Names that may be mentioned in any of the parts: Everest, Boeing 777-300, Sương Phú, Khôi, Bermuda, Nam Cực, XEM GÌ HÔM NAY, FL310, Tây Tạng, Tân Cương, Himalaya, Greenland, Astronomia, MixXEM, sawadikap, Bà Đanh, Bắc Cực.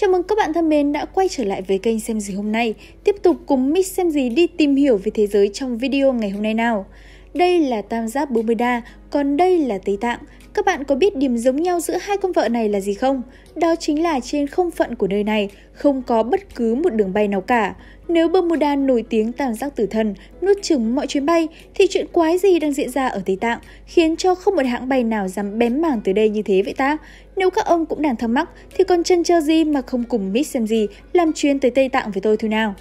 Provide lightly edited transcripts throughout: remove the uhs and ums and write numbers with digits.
Chào mừng các bạn thân mến đã quay trở lại với kênh Xem Gì Hôm Nay. Tiếp tục cùng Mix Xem Gì đi tìm hiểu về thế giới trong video ngày hôm nay nào. Đây là tam giác Bermuda, còn đây là Tây Tạng. Các bạn có biết điểm giống nhau giữa hai con vợ này là gì không? Đó chính là trên không phận của nơi này không có bất cứ một đường bay nào cả. Nếu Bermuda nổi tiếng tam giác tử thần, nuốt chửng mọi chuyến bay, thì chuyện quái gì đang diễn ra ở Tây Tạng khiến cho không một hãng bay nào dám bén mảng tới đây như thế vậy ta? Nếu các ông cũng đang thắc mắc thì còn chần chờ gì mà không cùng Mix Xem Gì làm chuyến tới Tây Tạng với tôi thôi nào?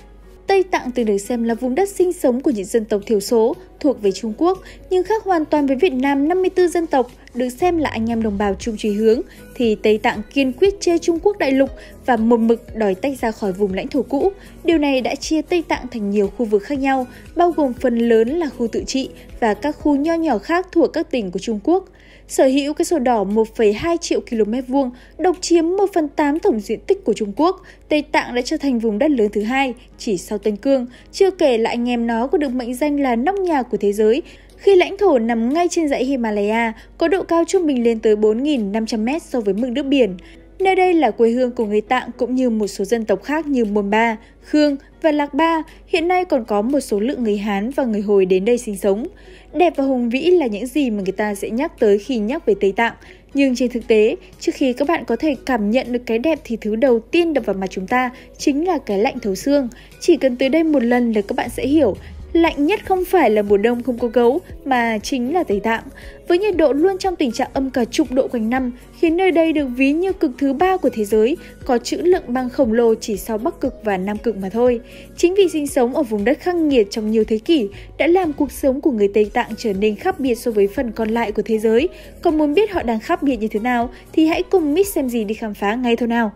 Tây Tạng từng được xem là vùng đất sinh sống của những dân tộc thiểu số thuộc về Trung Quốc, nhưng khác hoàn toàn với Việt Nam 54 dân tộc được xem là anh em đồng bào chung chí hướng, thì Tây Tạng kiên quyết chê Trung Quốc đại lục và một mực đòi tách ra khỏi vùng lãnh thổ cũ. Điều này đã chia Tây Tạng thành nhiều khu vực khác nhau, bao gồm phần lớn là khu tự trị và các khu nho nhỏ khác thuộc các tỉnh của Trung Quốc. Sở hữu cái sổ đỏ 1,2 triệu km vuông, độc chiếm 1/8 tổng diện tích của Trung Quốc, Tây Tạng đã trở thành vùng đất lớn thứ hai, chỉ sau Tân Cương, chưa kể là anh em nó còn được mệnh danh là nóc nhà của thế giới, khi lãnh thổ nằm ngay trên dãy Himalaya, có độ cao trung bình lên tới 4.500 m so với mực nước biển. Nơi đây là quê hương của người Tạng cũng như một số dân tộc khác như Môn Ba, Khương và Lạc Ba, hiện nay còn có một số lượng người Hán và người Hồi đến đây sinh sống. Đẹp và hùng vĩ là những gì mà người ta sẽ nhắc tới khi nhắc về Tây Tạng. Nhưng trên thực tế, trước khi các bạn có thể cảm nhận được cái đẹp thì thứ đầu tiên đập vào mặt chúng ta chính là cái lạnh thấu xương. Chỉ cần tới đây một lần là các bạn sẽ hiểu, lạnh nhất không phải là mùa đông không có gấu mà chính là Tây Tạng, với nhiệt độ luôn trong tình trạng âm cả chục độ quanh năm, khiến nơi đây được ví như cực thứ ba của thế giới, có trữ lượng băng khổng lồ chỉ sau Bắc Cực và Nam Cực mà thôi. Chính vì sinh sống ở vùng đất khắc nghiệt trong nhiều thế kỷ đã làm cuộc sống của người Tây Tạng trở nên khác biệt so với phần còn lại của thế giới. Còn muốn biết họ đang khác biệt như thế nào thì hãy cùng Mix Xem Gì đi khám phá ngay thôi nào.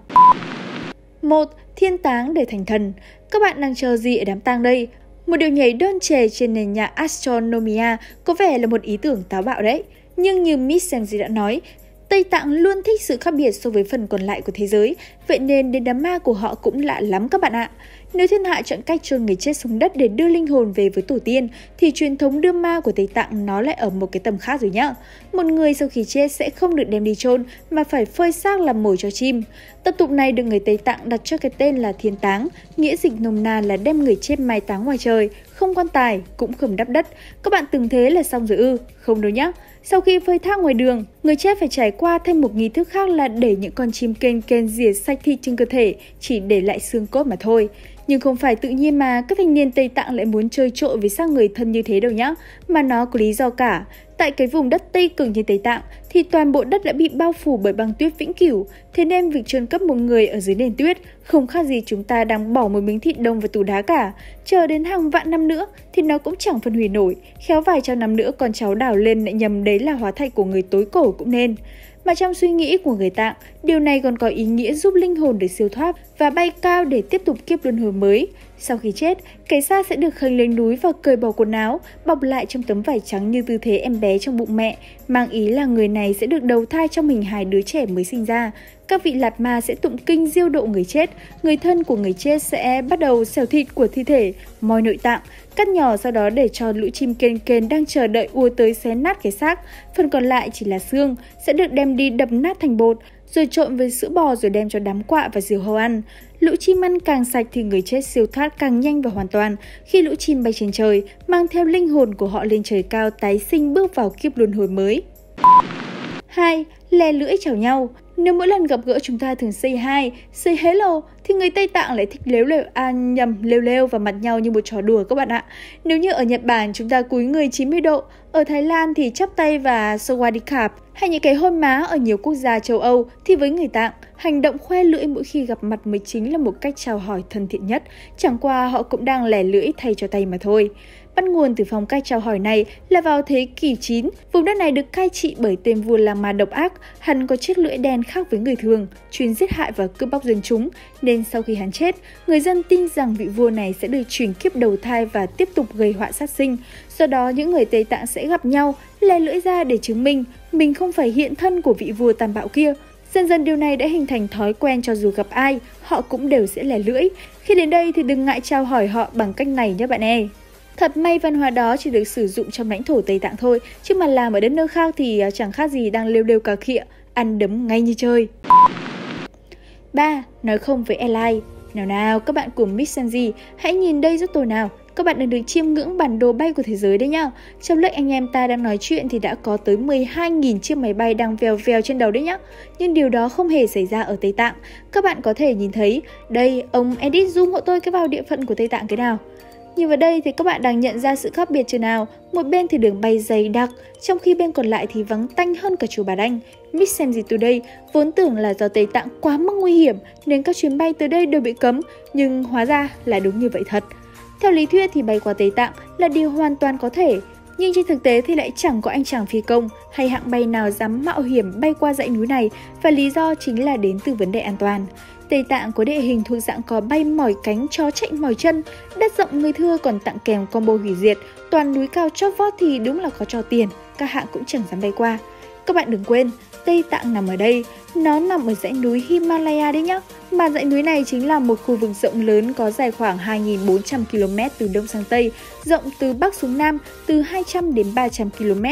1. Thiên táng để thành thần. Các bạn đang chờ gì ở đám tang đây? Một điệu nhảy đơn chề trên nền nhạc Astronomia có vẻ là một ý tưởng táo bạo đấy. Nhưng như Mix Xem Gì đã nói, Tây Tạng luôn thích sự khác biệt so với phần còn lại của thế giới, vậy nên đến đám ma của họ cũng lạ lắm các bạn ạ. Nếu thiên hạ chọn cách chôn người chết xuống đất để đưa linh hồn về với tổ tiên, thì truyền thống đưa ma của Tây Tạng nó lại ở một cái tầm khác rồi nhá. Một người sau khi chết sẽ không được đem đi chôn mà phải phơi xác làm mồi cho chim. Tập tục này được người Tây Tạng đặt cho cái tên là thiên táng, nghĩa dịch nôm na là đem người chết mai táng ngoài trời, không quan tài, cũng không đắp đất. Các bạn từng thế là xong rồi ư? Không đâu nhá. Sau khi phơi thác ngoài đường, người chết phải trải qua thêm một nghi thức khác là để những con chim kền diệt sạch thịt trên cơ thể, chỉ để lại xương cốt mà thôi. Nhưng không phải tự nhiên mà các thanh niên Tây Tạng lại muốn chơi trội với xác người thân như thế đâu nhá, mà nó có lý do cả. Tại cái vùng đất Tây Cực như Tây Tạng thì toàn bộ đất đã bị bao phủ bởi băng tuyết vĩnh cửu, thế nên việc chôn cất một người ở dưới nền tuyết không khác gì chúng ta đang bỏ một miếng thịt đông vào tủ đá cả. Chờ đến hàng vạn năm nữa thì nó cũng chẳng phân hủy nổi, khéo vài trăm năm nữa con cháu đào lên lại nhầm đấy là hóa thạch của người tối cổ cũng nên. Mà trong suy nghĩ của người Tạng, điều này còn có ý nghĩa giúp linh hồn được siêu thoát và bay cao để tiếp tục kiếp luân hồi mới. Sau khi chết, cái xác sẽ được khênh lên núi và cởi bỏ quần áo, bọc lại trong tấm vải trắng như tư thế em bé trong bụng mẹ, mang ý là người này sẽ được đầu thai trong hình hài đứa trẻ mới sinh ra. Các vị lạt ma sẽ tụng kinh diêu độ người chết, người thân của người chết sẽ bắt đầu xẻo thịt của thi thể, moi nội tạng, cắt nhỏ sau đó để cho lũ chim kền đang chờ đợi ùa tới xé nát cái xác. Phần còn lại chỉ là xương, sẽ được đem đi đập nát thành bột, rồi trộn với sữa bò rồi đem cho đám quạ và diều hâu ăn. Lũ chim ăn càng sạch thì người chết siêu thoát càng nhanh và hoàn toàn. Khi lũ chim bay trên trời, mang theo linh hồn của họ lên trời cao tái sinh bước vào kiếp luân hồi mới. 2. Lè lưỡi chào nhau. Nếu mỗi lần gặp gỡ chúng ta thường say hi, say hello, thì người Tây Tạng lại thích lêu lêu vào mặt nhau như một trò đùa các bạn ạ. Nếu như ở Nhật Bản chúng ta cúi người 90 độ, ở Thái Lan thì chắp tay và sawadikap, hay những cái hôn má ở nhiều quốc gia châu Âu, thì với người Tạng, hành động khoe lưỡi mỗi khi gặp mặt mới chính là một cách chào hỏi thân thiện nhất, chẳng qua họ cũng đang lè lưỡi thay cho tay mà thôi. Bắt nguồn từ phong cách chào hỏi này là vào thế kỷ 9, vùng đất này được cai trị bởi tên vua La Ma độc ác, hắn có chiếc lưỡi đen khác với người thường, chuyên giết hại và cướp bóc dân chúng, nên sau khi hắn chết, người dân tin rằng vị vua này sẽ được chuyển kiếp đầu thai và tiếp tục gây họa sát sinh. Do đó, những người Tây Tạng sẽ gặp nhau, lè lưỡi ra để chứng minh mình không phải hiện thân của vị vua tàn bạo kia. Dần dần điều này đã hình thành thói quen, cho dù gặp ai, họ cũng đều sẽ lè lưỡi. Khi đến đây thì đừng ngại chào hỏi họ bằng cách này nhé bạn ơi. Thật may văn hóa đó chỉ được sử dụng trong lãnh thổ Tây Tạng thôi, chứ mà làm ở đất nước khác thì chẳng khác gì đang lêu lêu cà khịa, ăn đấm ngay như chơi. 3. Nói không với airline. Nào nào, các bạn của MixXEM, hãy nhìn đây giúp tôi nào. Các bạn đã được chiêm ngưỡng bản đồ bay của thế giới đấy nhá. Trong lúc anh em ta đang nói chuyện thì đã có tới 12.000 chiếc máy bay đang vèo vèo trên đầu đấy nhá. Nhưng điều đó không hề xảy ra ở Tây Tạng. Các bạn có thể nhìn thấy, đây ông edit zoom hộ tôi cái vào địa phận của Tây Tạng cái nào. Nhìn vào đây thì các bạn đang nhận ra sự khác biệt chưa nào? Một bên thì đường bay dày đặc, trong khi bên còn lại thì vắng tanh hơn cả chùa Bà Đanh. MixXEM Today vốn tưởng là do Tây Tạng quá mức nguy hiểm nên các chuyến bay tới đây đều bị cấm, nhưng hóa ra là đúng như vậy thật. Theo lý thuyết thì bay qua Tây Tạng là điều hoàn toàn có thể, nhưng trên thực tế thì lại chẳng có anh chàng phi công hay hãng bay nào dám mạo hiểm bay qua dãy núi này, và lý do chính là đến từ vấn đề an toàn. Tây Tạng có địa hình thuộc dạng cò bay mỏi cánh, chó chạy mỏi chân, đất rộng người thưa còn tặng kèm combo hủy diệt, toàn núi cao chót vót thì đúng là có cho tiền, các hãng cũng chẳng dám bay qua. Các bạn đừng quên, Tây Tạng nằm ở đây, nó nằm ở dãy núi Himalaya đấy nhá. Mà dãy núi này chính là một khu vực rộng lớn có dài khoảng 2.400 km từ Đông sang Tây, rộng từ Bắc xuống Nam từ 200 đến 300 km,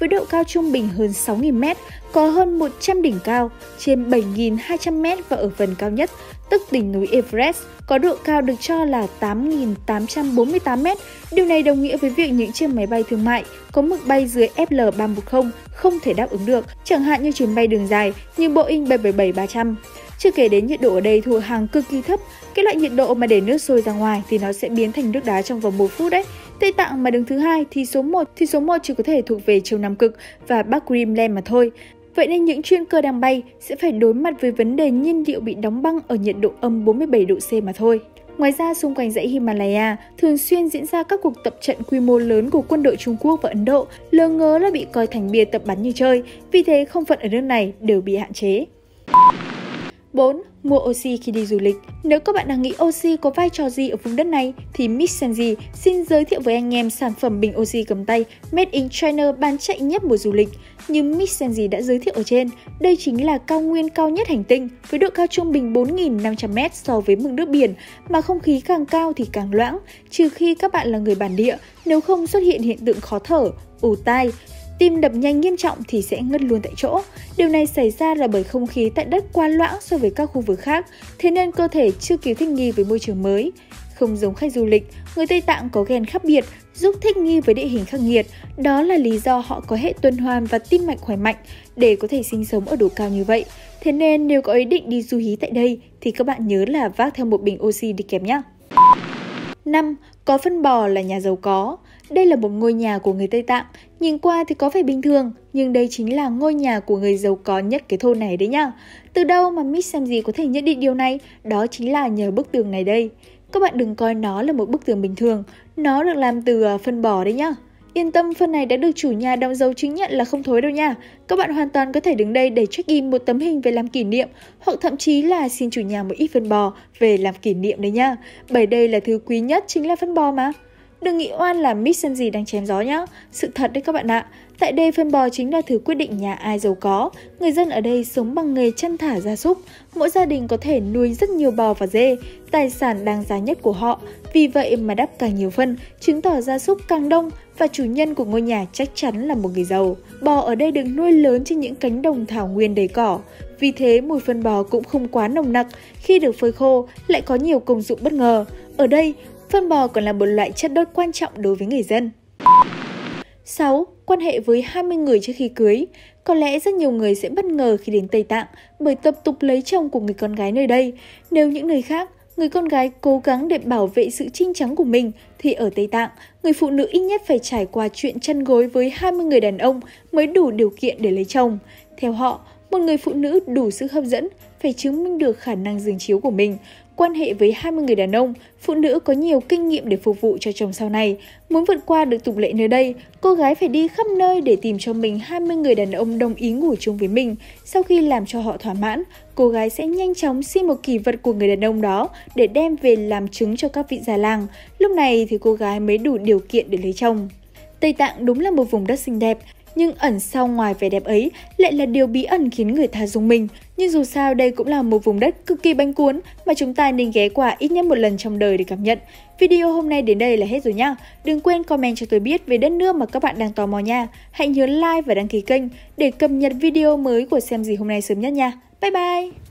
với độ cao trung bình hơn 6.000 m, có hơn 100 đỉnh cao, trên 7.200 m và ở phần cao nhất, tức đỉnh núi Everest, có độ cao được cho là 8.848 m. Điều này đồng nghĩa với việc những chiếc máy bay thương mại có mực bay dưới FL310 không thể đáp ứng được, chẳng hạn như chuyến bay đường dài như Boeing 777-300. Chưa kể đến nhiệt độ ở đây thuộc hàng cực kỳ thấp, cái loại nhiệt độ mà để nước sôi ra ngoài thì nó sẽ biến thành nước đá trong vòng 1 phút đấy. Tây Tạng mà đứng thứ hai thì số 1 chỉ có thể thuộc về châu Nam Cực và Bắc Greenland mà thôi. Vậy nên những chuyên cơ đang bay sẽ phải đối mặt với vấn đề nhiên liệu bị đóng băng ở nhiệt độ âm 47 độ C mà thôi. Ngoài ra, xung quanh dãy Himalaya thường xuyên diễn ra các cuộc tập trận quy mô lớn của quân đội Trung Quốc và Ấn Độ, lờ ngớ là bị coi thành bia tập bắn như chơi, vì thế không phận ở nước này đều bị hạn chế. 4. Mua oxy khi đi du lịch. Nếu các bạn đang nghĩ oxy có vai trò gì ở vùng đất này thì MixXEM xin giới thiệu với anh em sản phẩm bình oxy cầm tay Made in China bán chạy nhất mùa du lịch. Như MixXEM đã giới thiệu ở trên, đây chính là cao nguyên cao nhất hành tinh với độ cao trung bình 4.500 m so với mực nước biển, mà không khí càng cao thì càng loãng, trừ khi các bạn là người bản địa, nếu không xuất hiện hiện tượng khó thở, ù tai, tim đập nhanh nghiêm trọng thì sẽ ngất luôn tại chỗ. Điều này xảy ra là bởi không khí tại đất quá loãng so với các khu vực khác, thế nên cơ thể chưa kịp thích nghi với môi trường mới. Không giống khách du lịch, người Tây Tạng có gen khác biệt giúp thích nghi với địa hình khắc nghiệt. Đó là lý do họ có hệ tuần hoàn và tim mạch khỏe mạnh để có thể sinh sống ở độ cao như vậy. Thế nên nếu có ý định đi du hí tại đây thì các bạn nhớ là vác theo một bình oxy đi kèm nhé. 5. Có phân bò là nhà giàu có. Đây là một ngôi nhà của người Tây Tạng, nhìn qua thì có vẻ bình thường, nhưng đây chính là ngôi nhà của người giàu có nhất cái thôn này đấy nhá. Từ đâu mà MixXEM có thể nhận định điều này? Đó chính là nhờ bức tường này đây. Các bạn đừng coi nó là một bức tường bình thường, nó được làm từ phân bò đấy nhá. Yên tâm, phần này đã được chủ nhà đóng dấu chứng nhận là không thối đâu nha. Các bạn hoàn toàn có thể đứng đây để check in một tấm hình về làm kỷ niệm, hoặc thậm chí là xin chủ nhà một ít phân bò về làm kỷ niệm đấy nha. Bởi đây là thứ quý nhất chính là phân bò mà. Đừng nghĩ oan là MixXEM đang chém gió nhá. Sự thật đấy các bạn ạ. Tại đây phân bò chính là thứ quyết định nhà ai giàu có. Người dân ở đây sống bằng nghề chăn thả gia súc. Mỗi gia đình có thể nuôi rất nhiều bò và dê, tài sản đáng giá nhất của họ. Vì vậy mà đắp càng nhiều phân, chứng tỏ gia súc càng đông và chủ nhân của ngôi nhà chắc chắn là một người giàu. Bò ở đây được nuôi lớn trên những cánh đồng thảo nguyên đầy cỏ. Vì thế mùi phân bò cũng không quá nồng nặc, khi được phơi khô lại có nhiều công dụng bất ngờ. Ở đây, phân bò còn là một loại chất đốt quan trọng đối với người dân. 6. Quan hệ với 20 người trước khi cưới. Có lẽ rất nhiều người sẽ bất ngờ khi đến Tây Tạng bởi tập tục lấy chồng của người con gái nơi đây. Nếu những nơi khác, người con gái cố gắng để bảo vệ sự trinh trắng của mình, thì ở Tây Tạng, người phụ nữ ít nhất phải trải qua chuyện chăn gối với 20 người đàn ông mới đủ điều kiện để lấy chồng. Theo họ, một người phụ nữ đủ sức hấp dẫn phải chứng minh được khả năng giường chiếu của mình. Quan hệ với 20 người đàn ông, phụ nữ có nhiều kinh nghiệm để phục vụ cho chồng sau này. Muốn vượt qua được tục lệ nơi đây, cô gái phải đi khắp nơi để tìm cho mình 20 người đàn ông đồng ý ngủ chung với mình. Sau khi làm cho họ thỏa mãn, cô gái sẽ nhanh chóng xin một kỷ vật của người đàn ông đó để đem về làm chứng cho các vị già làng. Lúc này thì cô gái mới đủ điều kiện để lấy chồng. Tây Tạng đúng là một vùng đất xinh đẹp, nhưng ẩn sau ngoài vẻ đẹp ấy lại là điều bí ẩn khiến người ta rung mình. Nhưng dù sao đây cũng là một vùng đất cực kỳ bánh cuốn mà chúng ta nên ghé qua ít nhất một lần trong đời để cảm nhận. Video hôm nay đến đây là hết rồi nha. Đừng quên comment cho tôi biết về đất nước mà các bạn đang tò mò nha. Hãy nhớ like và đăng ký kênh để cập nhật video mới của XEM GÌ hôm nay sớm nhất nha. Bye bye!